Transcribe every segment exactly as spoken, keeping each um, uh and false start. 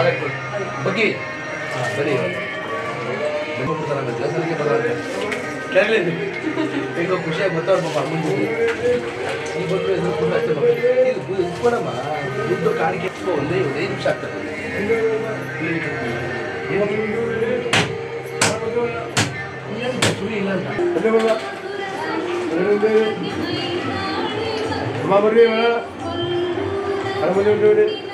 Bagi, beri. Tengok putaran kerja, sedikit putaran kerja. Kalian ni, tengok kucing betul bapak muncul. Ini betul itu pun ada bapak. Ini bukan bukan mah. Untuk kari kita pun ada, ada itu satu. Ini yang suri hilang. Ada bapak. Ada bapak. Mama beri mana? Ada macam tu ni. Ada ni.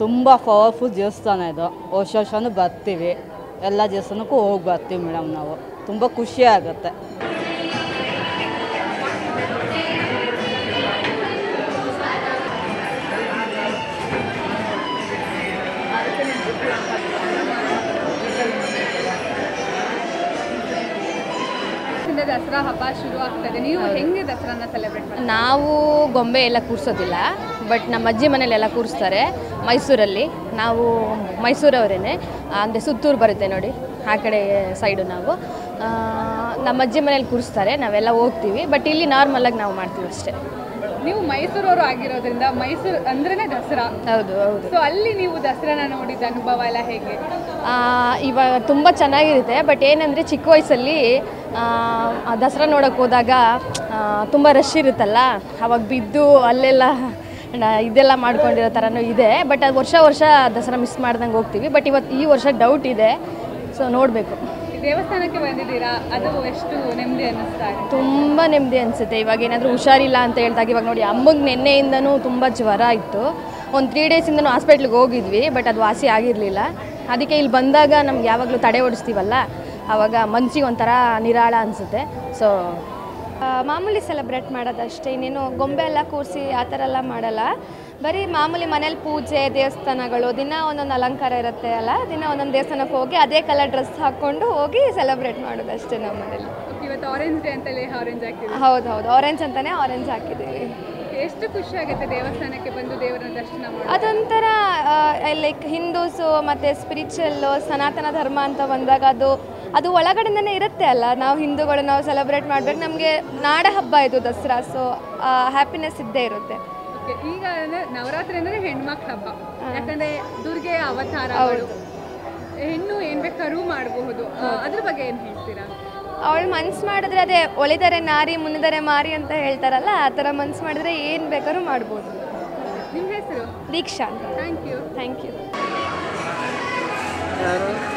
ತುಂಬಾ powerful ದೇವಸ್ಥಾನ ಇದು. ವರ್ಷ ವರ್ಷನೂ ಬರ್ತೀವಿ, ಎಲ್ಲ ದೇವಸ್ಥಾನಕ್ಕೂ ಹೋಗಿ ಬರ್ತೀವಿ madam. ನಾವು ತುಂಬ ಖುಷಿ ಆಗುತ್ತೆ. ದಸರಾ ಹಬ್ಬ ಶುರು ಆಗ್ತದೆ, ನೀವು ಹೆಂಗೆ ದಸರಾನ ಸೆಲೆಬ್ರೇಟ್ ಮಾಡ್ತೀರಾ? ನಾವು ಗೊಂಬೆ ಎಲ್ಲ ಕೂರಿಸೋದಿಲ್ಲ, ಬಟ್ ನಮ್ಮ ಅಜ್ಜಿ ಮನೇಲೆಲ್ಲ ಕೂರಿಸ್ತಾರೆ ಮೈಸೂರಲ್ಲಿ. ನಾವು ಮೈಸೂರವರೇನೆ, ಅಂದರೆ ಸುತ್ತೂರು ಬರುತ್ತೆ ನೋಡಿ ಆ ಕಡೆ ಸೈಡು. ನಾವು ನಮ್ಮ ಅಜ್ಜಿ ಮನೇಲಿ ಕೂರಿಸ್ತಾರೆ, ನಾವೆಲ್ಲ ಹೋಗ್ತೀವಿ, ಬಟ್ ಇಲ್ಲಿ ನಾರ್ಮಲಾಗಿ ನಾವು ಮಾಡ್ತೀವಿ ಅಷ್ಟೇ. ನೀವು ಮೈಸೂರವರು ಆಗಿರೋದ್ರಿಂದ ಮೈಸೂರು ಅಂದ್ರೇ ದಸರಾ. ಹೌದು ಹೌದು. ಸೊ ಅಲ್ಲಿ ನೀವು ದಸರಾನ ನೋಡಿದ ಅನುಭವ ಎಲ್ಲ ಹೇಗೆ? ಇವಾಗ ತುಂಬ ಚೆನ್ನಾಗಿರುತ್ತೆ, ಬಟ್ ಏನಂದರೆ ಚಿಕ್ಕ ವಯಸ್ಸಲ್ಲಿ ದಸರಾ ನೋಡೋಕ್ಕೆ ಹೋದಾಗ ತುಂಬ ರಶ್ ಇರುತ್ತಲ್ಲ, ಅವಾಗ ಬಿದ್ದು ಅಲ್ಲೆಲ್ಲ ಇದೆಲ್ಲ ಮಾಡ್ಕೊಂಡಿರೋ ಥರನೂ ಇದೆ. ಬಟ್ ಅದು ವರ್ಷ ವರ್ಷ ದಸರಾ ಮಿಸ್ ಮಾಡ್ದಂಗೆ ಹೋಗ್ತೀವಿ, ಬಟ್ ಇವತ್ತು ಈ ವರ್ಷ ಡೌಟ್ ಇದೆ. ಸೊ ನೋಡಬೇಕು. ದೇವಸ್ಥಾನಕ್ಕೆ ಬಂದಿದ್ದೀರಾ, ಅದು ಎಷ್ಟು ನೆಮ್ಮದಿ ಅನ್ನಿಸ್ತಾ? ತುಂಬ ನೆಮ್ಮದಿ ಅನಿಸುತ್ತೆ. ಇವಾಗ ಏನಾದರೂ ಹುಷಾರಿಲ್ಲ ಅಂತ ಹೇಳಿದಾಗ, ಇವಾಗ ನೋಡಿ ಅಮ್ಮಂಗೆ ನೆನ್ನೆಯಿಂದನೂ ತುಂಬ ಜ್ವರ ಇತ್ತು, ಒಂದು ತ್ರೀ ಡೇಸಿಂದನೂ ಹಾಸ್ಪಿಟ್ಲಿಗೆ ಹೋಗಿದ್ವಿ, ಬಟ್ ಅದು ವಾಸಿ ಆಗಿರಲಿಲ್ಲ. ಅದಕ್ಕೆ ಇಲ್ಲಿ ಬಂದಾಗ ನಮ್ಗೆ ಯಾವಾಗಲೂ ತಡೆ ಓಡಿಸ್ತೀವಲ್ಲ, ಆವಾಗ ಮನ್ಸಿಗೆ ಒಂಥರ ನಿರಾಳ ಅನಿಸುತ್ತೆ. ಸೊ ಮಾಮೂಲಿ ಸೆಲೆಬ್ರೇಟ್ ಮಾಡೋದಷ್ಟೇ, ಇನ್ನೇನು ಗೊಂಬೆ ಎಲ್ಲ ಕೂರಿಸಿ ಆ ಥರ ಎಲ್ಲ ಮಾಡಲ್ಲ. ಬರೀ ಮಾಮೂಲಿ ಮನೇಲಿ ಪೂಜೆ, ದೇವಸ್ಥಾನಗಳು ದಿನ ಒಂದೊಂದು ಅಲಂಕಾರ ಇರುತ್ತೆ ಅಲ್ಲ, ದಿನ ಒಂದೊಂದು ದೇವಸ್ಥಾನಕ್ಕೆ ಹೋಗಿ ಅದೇ ಕಲರ್ ಡ್ರೆಸ್ ಹಾಕ್ಕೊಂಡು ಹೋಗಿ ಸೆಲೆಬ್ರೇಟ್ ಮಾಡೋದು ಅಷ್ಟೇ ನಮ್ಮ ಮನೇಲಿ. ಇವತ್ತು ಆರೆಂಜ್ ಡೇ ಅಂತಲೇ ಆರೆಂಜ್ ಹಾಕಿದ್ದೀವಿ. ಹೌದು ಹೌದು, ಆರೆಂಜ್ ಅಂತಲೇ ಆರೆಂಜ್ ಹಾಕಿದ್ದೀವಿ. ಎಷ್ಟು ಖುಷಿ ಆಗುತ್ತೆ ದೇವಸ್ಥಾನಕ್ಕೆ ಬಂದು ದೇವರ ದರ್ಶನ ಮಾಡೋದು. ಅದೊಂಥರ ಲೈಕ್ ಹಿಂದೂಸು ಮತ್ತು ಸ್ಪಿರಿಚುವಲ್ಲು ಸನಾತನ ಧರ್ಮ ಅಂತ ಬಂದಾಗ ಅದು ಅದು ಒಳಗಡೆನೇ ಇರುತ್ತೆ ಅಲ್ಲ. ನಾವು ಹಿಂದೂಗಳು ನಾವು ಸೆಲೆಬ್ರೇಟ್ ಮಾಡಬೇಕು, ನಮಗೆ ನಾಡ ಹಬ್ಬ ಇದು ದಸರಾ. ಸೊ ಹ್ಯಾಪಿನೆಸ್ ಇದ್ದೇ ಇರುತ್ತೆ. ಈಗ ನವರಾತ್ರಿ ಅಂದರೆ ಹೆಣ್ಮಕ್ಳ ಹಬ್ಬ, ಯಾಕಂದರೆ ದುರ್ಗೆ ಅವತಾರ, ಹೆಣ್ಣು ಏನು ಬೇಕಾದ್ರೂ ಮಾಡಬಹುದು. ಅದ್ರ ಬಗ್ಗೆ ಏನು ಹೇಳ್ತೀರಾ? ಅವಳು ಮನ್ಸು ಮಾಡಿದ್ರೆ, ಅದೇ ಒಳಿದರೆ ನಾರಿ ಮುನ್ನಿದರೆ ಮಾರಿ ಅಂತ ಹೇಳ್ತಾರಲ್ಲ, ಆ ಥರ ಮನ್ಸು ಮಾಡಿದ್ರೆ ಏನು ಬೇಕಾದ್ರೂ ಮಾಡ್ಬೋದು. ನಿಮ್ಮ ಹೆಸರು? ದೀಕ್ಷಾ. Thank you. Thank you.